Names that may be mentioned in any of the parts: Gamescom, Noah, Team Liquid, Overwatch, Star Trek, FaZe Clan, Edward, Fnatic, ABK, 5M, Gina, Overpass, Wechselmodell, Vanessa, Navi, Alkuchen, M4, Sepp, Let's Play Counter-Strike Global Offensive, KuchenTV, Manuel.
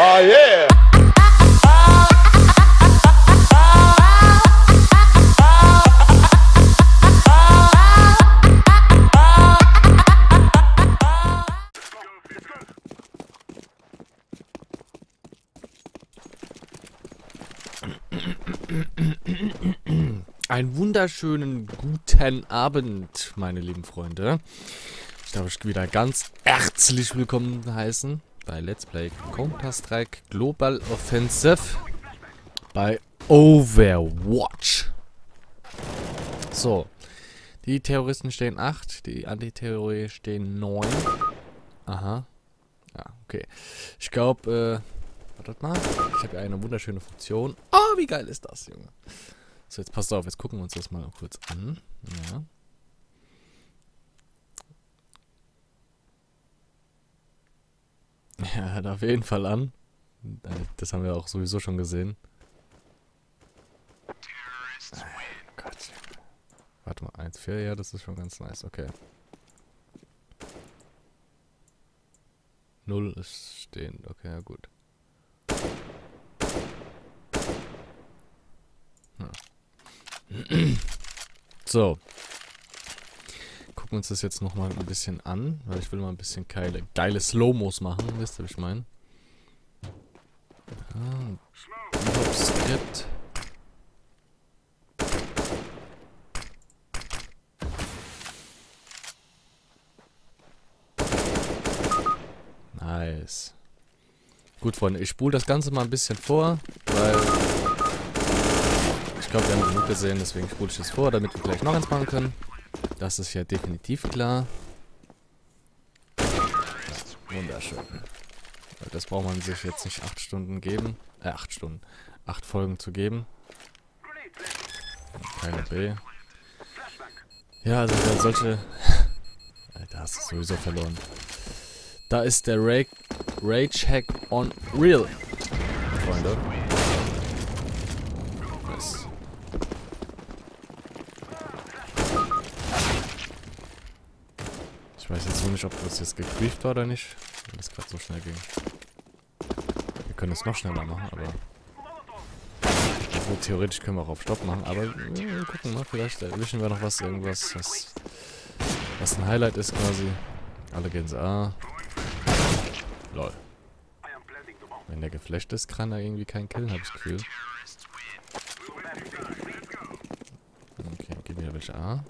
Oh yeah! Einen wunderschönen guten Abend, meine lieben Freunde. Ich darf euch wieder ganz herzlich willkommen heißen bei Let's Play Counter-Strike Global Offensive bei Overwatch. So, die Terroristen stehen 8, die Antiterroristen stehen 9. Aha. Ja, okay. Ich glaube, wartet mal. Ich habe ja eine wunderschöne Funktion. Oh, wie geil ist das, Junge. So, jetzt passt auf, jetzt gucken wir uns das mal kurz an. Ja. Ja, hört auf jeden Fall an. Das haben wir auch sowieso schon gesehen. Gott. Warte mal, 1-4, ja, das ist schon ganz nice, okay. 0 ist stehend, okay, ja gut. So, gucken wir uns das jetzt nochmal ein bisschen an, weil ich will mal ein bisschen geile Slow-Mos machen, wisst ihr, was ich meine? Ah, Skript. Nice. Gut, Freunde, ich spule das Ganze mal ein bisschen vor, weil... Ich glaube, wir haben genug gesehen, deswegen spule ich das vor, damit wir gleich noch eins machen können. Das ist ja definitiv klar. Ja, wunderschön. Das braucht man sich jetzt nicht 8 Stunden geben. 8 Stunden. 8 Folgen zu geben. Keine B. Ja, also solche... Alter, hast du sowieso verloren. Da ist der Rage-Hack on Real. Freunde. Ich weiß jetzt nur nicht, ob das jetzt gebrieft war oder nicht, weil das gerade so schnell ging. Wir können es noch schneller machen, aber... Also, theoretisch können wir auch auf Stopp machen, aber wir gucken mal, vielleicht erwischen wir noch was, irgendwas, was ein Highlight ist quasi. Alle gehen so A. Lol. Wenn der geflasht ist, kann er irgendwie keinen killen, habe ich das Gefühl. Okay, gehen wieder welche A.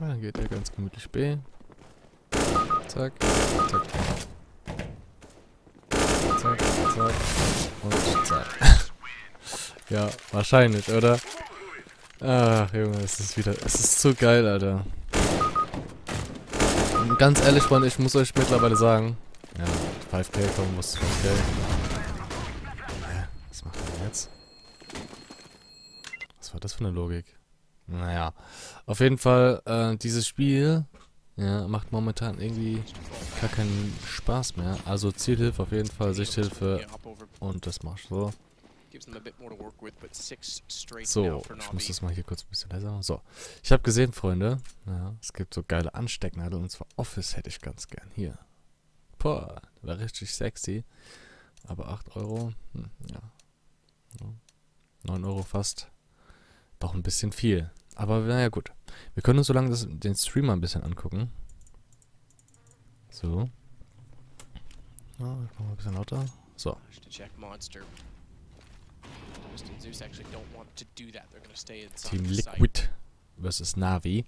Ah, dann geht er ganz gemütlich B. Zack, zack. Zack, zack. Und zack. Ja, wahrscheinlich, oder? Ach, Junge, es ist so geil, Alter. Und ganz ehrlich, Freunde, ich muss euch mittlerweile sagen. Ja, 5K kommen muss 5K. Was macht er denn jetzt? Was war das für eine Logik? Naja, auf jeden Fall, dieses Spiel ja, macht momentan irgendwie gar keinen Spaß mehr. Also Zielhilfe auf jeden Fall, Sichthilfe und das mach ich so. So, ich muss das mal hier kurz ein bisschen leiser machen. So, ich habe gesehen, Freunde, ja, es gibt so geile Anstecknadel und zwar Office hätte ich ganz gern. Hier. Boah, war richtig sexy. Aber 8 Euro, ja. 9 Euro fast. Doch ein bisschen viel. Aber naja, gut. Wir können uns so lange den Streamer ein bisschen angucken. So. Ja, ich mach mal ein bisschen lauter. So. Team Liquid versus Navi.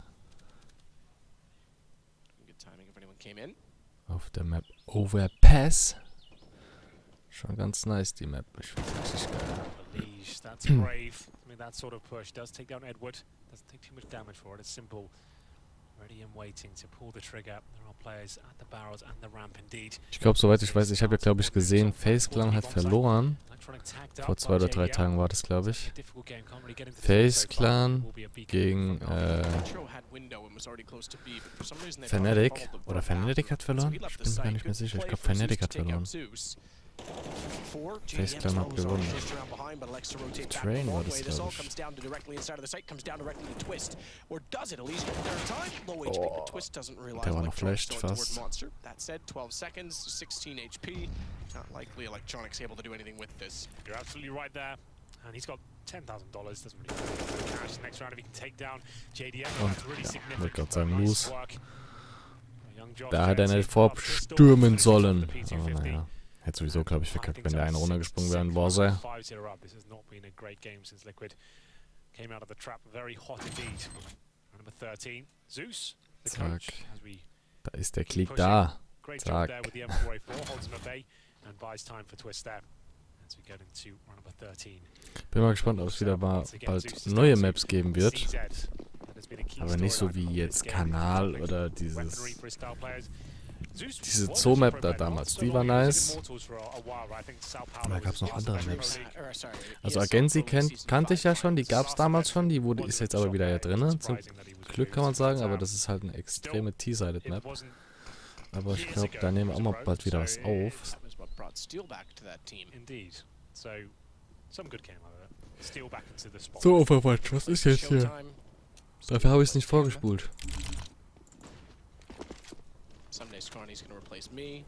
Auf der Map Overpass. Schon ganz nice, die Map. Ich finde es richtig geil. Liege, that's brave. I mean, that sort of push does take down Edward. Doesn't take too much damage for it. It's simple. Ready and waiting to pull the trigger. There are players at the barrels and the ramp indeed. Ich glaube, soweit ich weiß, ich habe ja, glaube ich, gesehen, FaZe Clan hat verloren. Vor 2 oder 3 Tagen war das, glaube ich. FaZe Clan gegen Fnatic. Oder Fnatic hat verloren? Ich bin mir nicht mehr sicher. Ich glaube, Fnatic hat verloren. FaZe Clan hat gewonnen. Train war das, glaube ich. Oh, der war noch flashed fast. Und wird gerade sagen, Moose. Da hat er nicht vorstürmen sollen. Aber naja. Hätte sowieso, glaube ich, verkackt, wenn der eine runtergesprungen wäre in Borse. Zack. Da ist der Klick da. Zack. Bin mal gespannt, ob es wieder mal bald neue Maps geben wird. Aber nicht so wie jetzt Kanal oder diese Zoo-Map da damals, die war nice. Aber da gab es noch andere Maps. Also Agency kannte ich ja schon, die gab es damals schon, die ist jetzt aber wieder ja drin. Zum Glück kann man sagen, aber das ist halt eine extreme T-Sided Map. Aber ich glaube, da nehmen wir auch mal bald wieder was auf. So, Overwatch, was ist jetzt hier? Dafür habe ich es nicht vorgespult. €1,70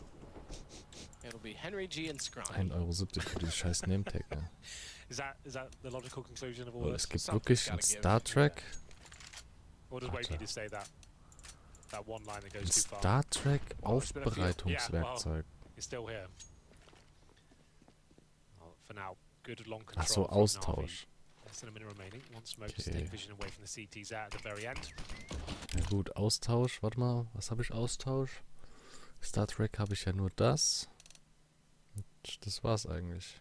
für diese scheiß Nametag, ne? Oh, es gibt wirklich ein Star Trek. Ein Star Trek Aufbereitungswerkzeug. Ach so, Austausch. Okay. Na gut, Austausch. Warte mal, was habe ich? Austausch? Star Trek habe ich ja nur das. Und das war's eigentlich.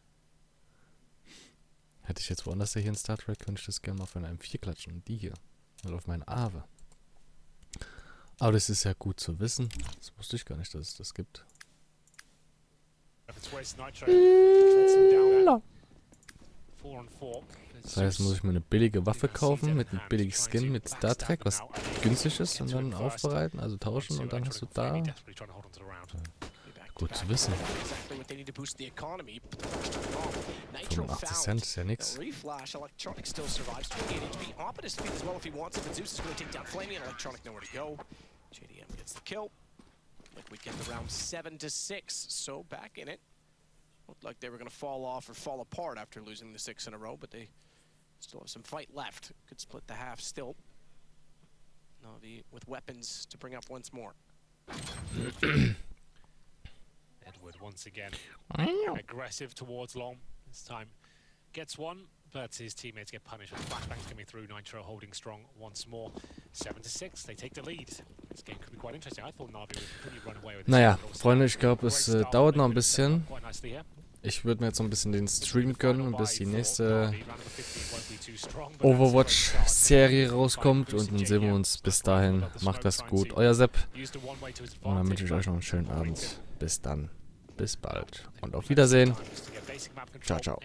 Hätte ich jetzt woanders hier in Star Trek, könnte ich das gerne mal auf einem M4 klatschen. Und die hier. Oder auf meinen Aave. Aber das ist ja gut zu wissen. Das wusste ich gar nicht, dass es das gibt. Das heißt, muss ich mir eine billige Waffe kaufen, mit einem billigen Skin, mit Star Trek, was günstig ist, und dann aufbereiten, also tauschen, und dann hast du da... Ja. Gut zu wissen. 85 Cent ist ja nix. Looked like they were going to fall off or fall apart after losing the 6 in a row, but they still have some fight left. Could split the half still. Navi with weapons to bring up once more. Edward once again aggressive towards long. This time gets one, but his teammates get punished. Flashbangs coming through. Nitro holding strong once more. 7-6. They take the lead. This game could be quite interesting. I thought Navi would really run away with this. Naja, Freunde, ich glaube, es dauert noch ein bisschen. Ich würde mir jetzt so ein bisschen den Stream gönnen und bis die nächste Overwatch-Serie rauskommt. Und dann sehen wir uns bis dahin. Macht das gut. Euer Sepp. Und dann wünsche ich euch noch einen schönen Abend. Bis dann. Bis bald. Und auf Wiedersehen. Ciao, ciao.